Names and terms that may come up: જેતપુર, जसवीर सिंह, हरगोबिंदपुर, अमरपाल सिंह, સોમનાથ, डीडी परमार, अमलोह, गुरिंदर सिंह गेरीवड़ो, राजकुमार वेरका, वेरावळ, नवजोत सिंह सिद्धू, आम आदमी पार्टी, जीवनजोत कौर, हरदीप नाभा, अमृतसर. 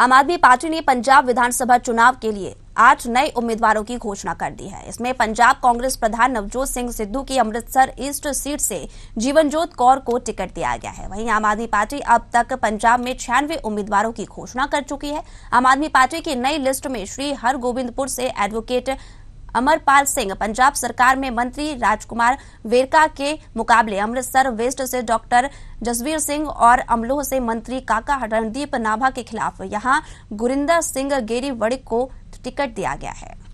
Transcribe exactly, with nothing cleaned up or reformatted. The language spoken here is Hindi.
आम आदमी पार्टी ने पंजाब विधानसभा चुनाव के लिए आठ नए उम्मीदवारों की घोषणा कर दी है। इसमें पंजाब कांग्रेस प्रधान नवजोत सिंह सिद्धू की अमृतसर ईस्ट सीट से जीवनजोत कौर को टिकट दिया गया है। वहीं आम आदमी पार्टी अब तक पंजाब में छियानवे उम्मीदवारों की घोषणा कर चुकी है। आम आदमी पार्टी की नई लिस्ट में श्री हरगोबिंदपुर से एडवोकेट अमरपाल सिंह, पंजाब सरकार में मंत्री राजकुमार वेरका के मुकाबले अमृतसर वेस्ट से डॉक्टर जसवीर सिंह और अमलोह से मंत्री काका हरदीप नाभा के खिलाफ यहां गुरिंदर सिंह गेरीवड़ो को टिकट दिया गया है।